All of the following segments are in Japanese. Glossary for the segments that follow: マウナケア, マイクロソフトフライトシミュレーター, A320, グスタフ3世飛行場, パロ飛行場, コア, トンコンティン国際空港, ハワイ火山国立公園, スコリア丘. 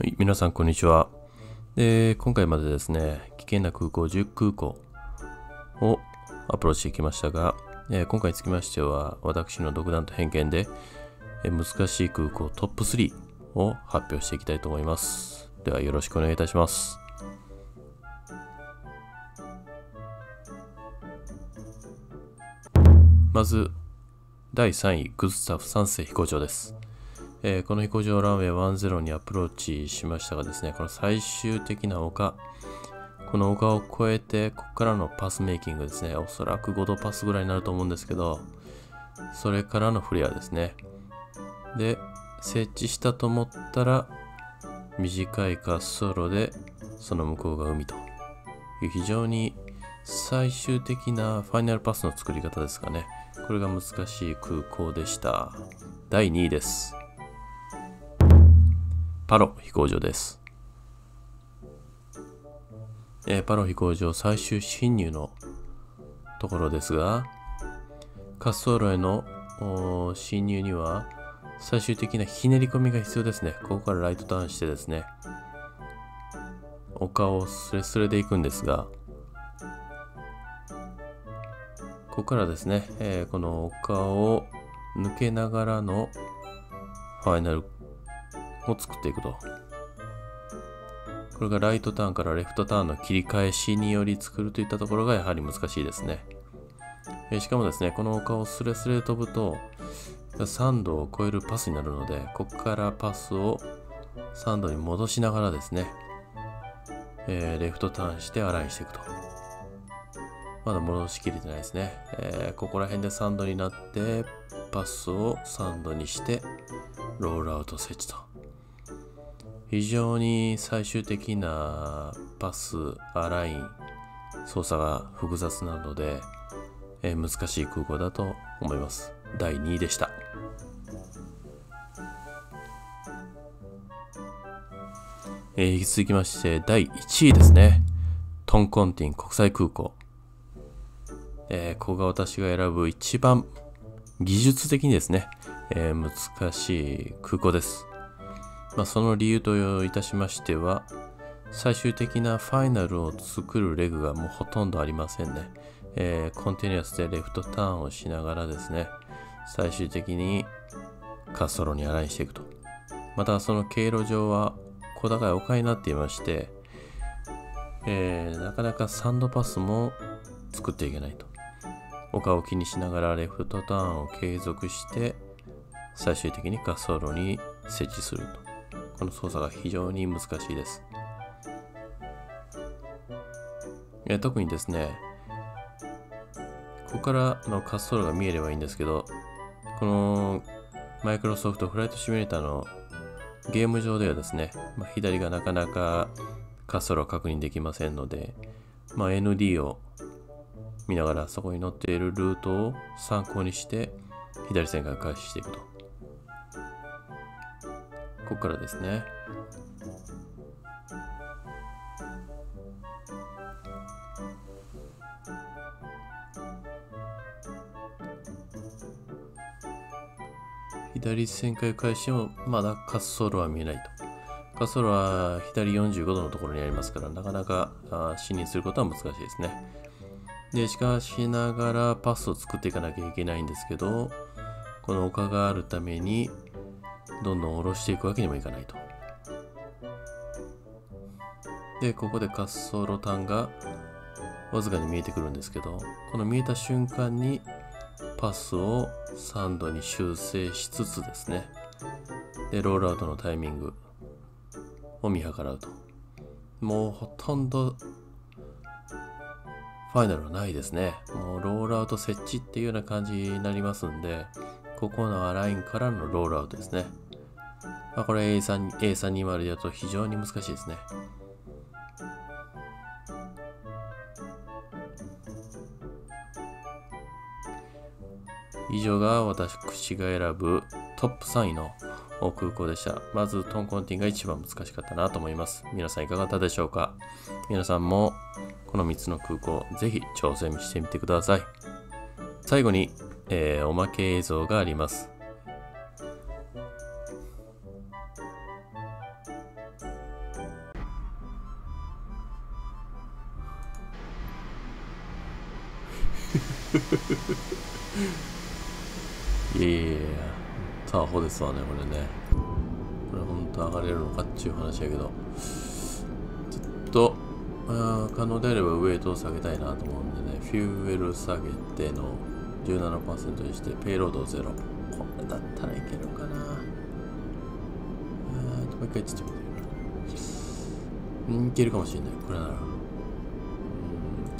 はい、皆さんこんにちは。今回までですね、危険な空港10空港をアプローチしてきましたが、今回につきましては、私の独断と偏見で、難しい空港トップ3を発表していきたいと思います。ではよろしくお願いいたします。まず、第3位、グスタフ3世飛行場です。この飛行場ランウェイ10にアプローチしましたがですね、この最終的な丘、この丘を越えて、ここからのパスメイキングですね、おそらく5度パスぐらいになると思うんですけど、それからのフレアですね。で、設置したと思ったら、短い滑走路で、その向こうが海という非常に最終的なファイナルパスの作り方ですかね。これが難しい空港でした。第2位です。パロ飛行場です。パロ飛行場最終進入のところですが、滑走路への進入には最終的なひねり込みが必要ですね。ここからライトターンしてですね、丘をスレスレで行くんですが、ここからですね、この丘を抜けながらのファイナルを作っていくと。これがライトターンからレフトターンの切り返しにより作るといったところがやはり難しいですね。しかもですね、この丘をスレスレ飛ぶと3度を超えるパスになるので、ここからパスを3度に戻しながらですね、レフトターンしてアラインしていくと。まだ戻しきれてないですね。ここら辺で3度になってパスを3度にしてロールアウト設置と。非常に最終的なパス、アライン、操作が複雑なので、難しい空港だと思います。第2位でした。引き続きまして、第1位ですね。トンコンティン国際空港。ここが私が選ぶ一番技術的にですね、難しい空港です。その理由といたしましては、最終的なファイナルを作るレグがもうほとんどありませんね。コンティニュアスでレフトターンをしながらですね、最終的に滑走路にアラインしていくと。またその経路上は小高い丘になっていまして、なかなかサンドパスも作っていけないと。丘を気にしながらレフトターンを継続して、最終的に滑走路に設置すると。この操作が非常に難しいです。特にですね、ここからの滑走路が見えればいいんですけど、このマイクロソフトフライトシミュレーターのゲーム上ではですね、左がなかなか滑走路を確認できませんので、ND を見ながらそこに載っているルートを参考にして、左線から開始していくと。ここからですね、左旋回開始もまだ滑走路は見えないと。滑走路は左45度のところにありますから、なかなか進入することは難しいですね。でしかしながらパスを作っていかなきゃいけないんですけど、この丘があるためにどんどん下ろしていくわけにもいかないと。で、ここで滑走路端がわずかに見えてくるんですけど、この見えた瞬間にパスを3度に修正しつつですね、で、ロールアウトのタイミングを見計らうと。もうほとんどファイナルはないですね。もうロールアウト設置っていうような感じになりますんで、ここのアラインからのロールアウトですね。これ A320 だと非常に難しいですね。以上が私が選ぶトップ3位の空港でした。まずトンコンティンが一番難しかったなと思います。皆さんいかがだったでしょうか？皆さんもこの3つの空港、ぜひ挑戦してみてください。最後に、おまけ映像があります。いやいやいや、ターホですわね、これね。これ本当上がれるのかっちゅう話やけど、ちょっと可能であればウエイトを下げたいなと思うんでね、フューエル下げての 17% にしてペイロード0。これだったらいけるのかな。もう一回ちょっと見てみる。いけるかもしれない、これなら。い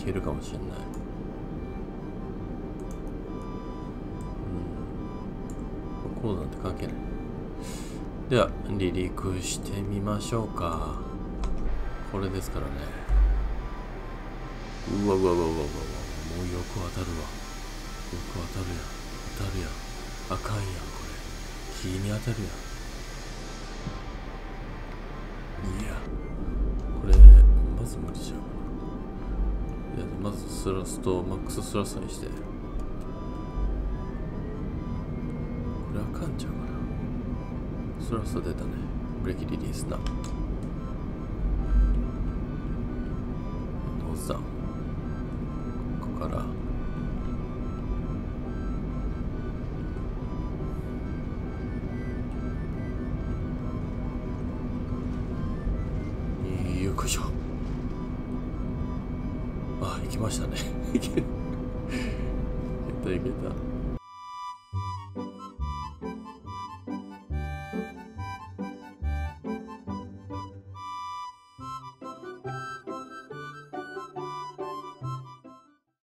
けるかもしれない。こうなんて関係ない。では離陸してみましょうか。これですからね。うわ、もうよく当たるわ。よく当たるやん。あかんやん、これ。気に当たるやん。いや、これまず無理じゃん。いや、まずスラストマックススラストにして。あかんちゃうかな。スラスト出たね。ブレーキリリースな。どうした？ここから。よいしょ。あ、行きましたね。いけた。